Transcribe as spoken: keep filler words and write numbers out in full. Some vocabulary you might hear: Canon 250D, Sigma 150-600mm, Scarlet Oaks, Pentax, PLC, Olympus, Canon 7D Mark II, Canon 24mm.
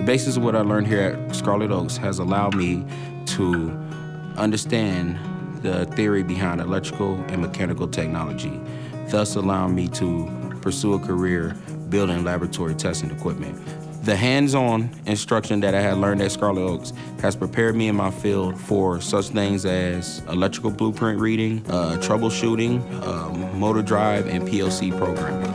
The basis of what I learned here at Scarlet Oaks has allowed me to understand the theory behind electrical and mechanical technology, thus allowing me to pursue a career building laboratory testing equipment. The hands-on instruction that I had learned at Scarlet Oaks has prepared me in my field for such things as electrical blueprint reading, uh, troubleshooting, um, motor drive, and P L C programming.